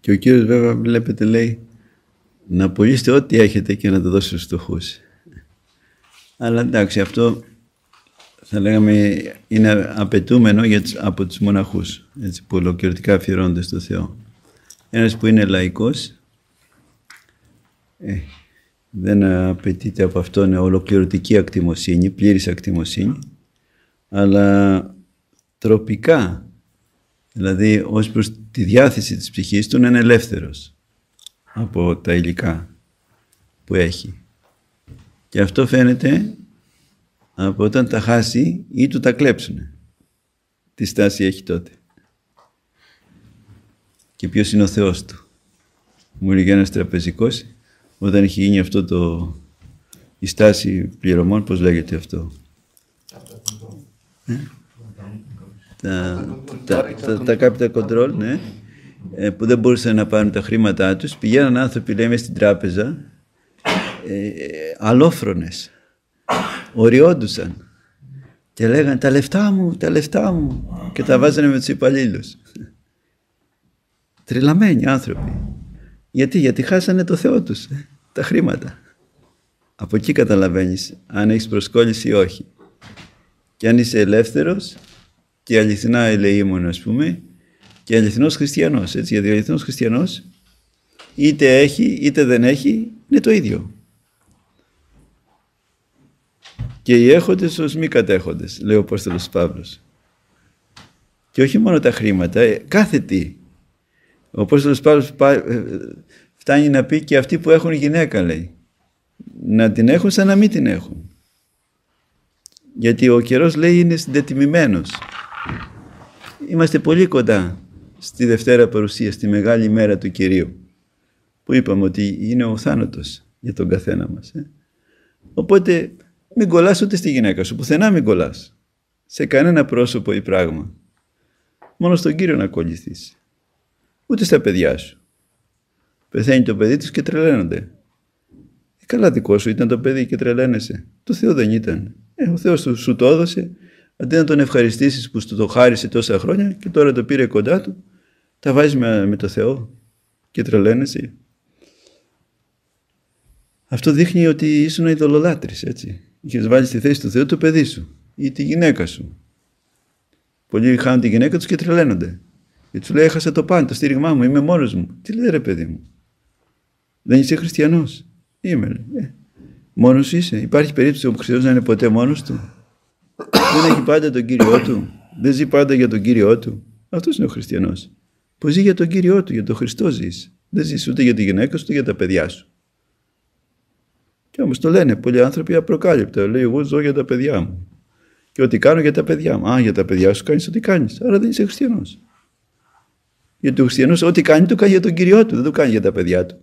Και ο Κύριος βέβαια βλέπετε λέει να πουλήσετε ό,τι έχετε και να το δώσετε στους φτωχούς. Αλλά εντάξει, αυτό θα λέγαμε είναι απαιτούμενο από τους μοναχούς, έτσι, που ολοκληρωτικά αφιερώνονται στο Θεό. Ένας που είναι λαϊκός δεν απαιτείται από αυτόν ολοκληρωτική ακτιμοσύνη, πλήρης ακτιμοσύνη, αλλά τροπικά, δηλαδή ως προς τη διάθεση της ψυχής του είναι ελεύθερος από τα υλικά που έχει. Και αυτό φαίνεται από όταν τα χάσει ή του τα κλέψουνε. Τι στάση έχει τότε. Και ποιος είναι ο Θεός του. Μου έλεγε ένας τραπεζικός, όταν έχει γίνει αυτό το... η στάση πληρωμών, πώς λέγεται αυτό. Τα capital control, ναι, που δεν μπορούσαν να πάρουν τα χρήματά τους, πηγαίναν άνθρωποι, λέμε, στην τράπεζα, αλόφρονες, οριόντουσαν και λέγανε τα λεφτά μου, τα λεφτά μου και τα βάζανε με τους υπαλλήλους. Τρελαμένοι άνθρωποι. Γιατί χάσανε το Θεό τους, τα χρήματα. Από εκεί καταλαβαίνεις αν έχεις προσκόλληση ή όχι. Και αν είσαι ελεύθερος και αληθινά ελεήμων, ας πούμε, και αληθινός χριστιανός, έτσι, γιατί ο αληθινός χριστιανός είτε έχει είτε δεν έχει, είναι το ίδιο. Και οι έχοντες ως μη κατέχοντες, λέει ο Απόστολος Παύλος. Και όχι μόνο τα χρήματα, κάθε τι. Ο Απόστολος Παύλος φτάνει να πει και αυτοί που έχουν γυναίκα, λέει, να την έχουν σαν να μην την έχουν. Γιατί ο καιρός, λέει, είναι συντετιμημένος. Είμαστε πολύ κοντά στη Δευτέρα Παρουσία, στη Μεγάλη Μέρα του Κυρίου, που είπαμε ότι είναι ο θάνατος για τον καθένα μας. Οπότε μην κολλάς ούτε στη γυναίκα σου, πουθενά μην κολλάς. Σε κανένα πρόσωπο ή πράγμα. Μόνο στον Κύριο να κολληθείς. Ούτε στα παιδιά σου. Πεθαίνει το παιδί τους και τρελαίνονται. Καλά δικό σου ήταν το παιδί και τρελαίνεσαι. Το Θεό δεν ήταν. Ο Θεός σου το έδωσε, αντί να τον ευχαριστήσεις που σου το χάρισε τόσα χρόνια και τώρα το πήρε κοντά του, τα βάζεις με το Θεό και τρελαίνεσαι. Αυτό δείχνει ότι ήσουν ειδωλολάτρης, έτσι. Είχες βάλει στη θέση του Θεού το παιδί σου ή τη γυναίκα σου. Πολλοί χάνουν τη γυναίκα τους και τρελαίνονται. Και τους λέει, έχασα το παν, το στήριγμά μου, είμαι μόνος μου. Τι λέει, ρε παιδί μου, δεν είσαι χριστιανός? Είμαι. Μόνος σου είσαι? Υπάρχει περίπτωση ο χριστιανός να είναι ποτέ μόνος του? Δεν έχει πάντα τον Κύριό του? Δεν ζει πάντα για τον Κύριό του? Αυτός είναι ο χριστιανός. Που ζει για τον Κύριό του, για τον Χριστό ζεις. Δεν ζεις ούτε για τη γυναίκα σου, ούτε για τα παιδιά σου. Και όμως το λένε πολλοί άνθρωποι απροκάλυπτα. Λέει, εγώ ζω για τα παιδιά μου. Και ό,τι κάνω για τα παιδιά μου. Α, για τα παιδιά σου κάνεις ό,τι κάνεις. Άρα δεν είσαι χριστιανός. Γιατί ο χριστιανός ό,τι κάνει, το κάνει για τον Κύριό του. Δεν το κάνει για τα παιδιά του.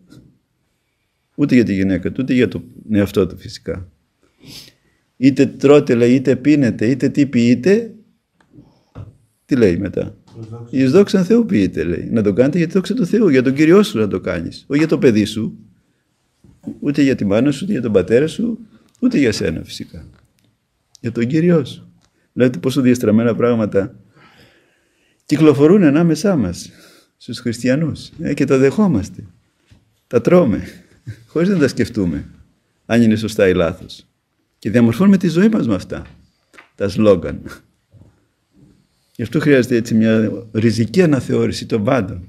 Ούτε για τη γυναίκα του, ούτε για τον εαυτό του φυσικά. Είτε τρώτε, λέει, είτε πίνετε, είτε τι ποιείτε. Τι λέει μετά? Εις δόξαν Θεού ποιείτε, λέει. Να το κάνετε για τη δόξα του Θεού. Για τον Κύριό σου να το κάνεις. Όχι για το παιδί σου. Ούτε για τη μάνα σου, ούτε για τον πατέρα σου, ούτε για σένα φυσικά. Για τον Κύριό σου. Λέτε πόσο διαστραμμένα πράγματα κυκλοφορούν ανάμεσά μας στους χριστιανούς. Και τα δεχόμαστε. Τα τρώμε. Χωρίς να τα σκεφτούμε. Αν είναι σωστά ή λάθος. Και διαμορφώνουμε τη ζωή μας με αυτά. Τα σλόγγαν. Γι' αυτό χρειάζεται έτσι μια ριζική αναθεώρηση των πάντων.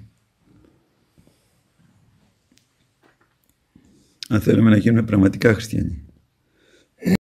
Αν θέλουμε να γίνουμε πραγματικά χριστιανοί.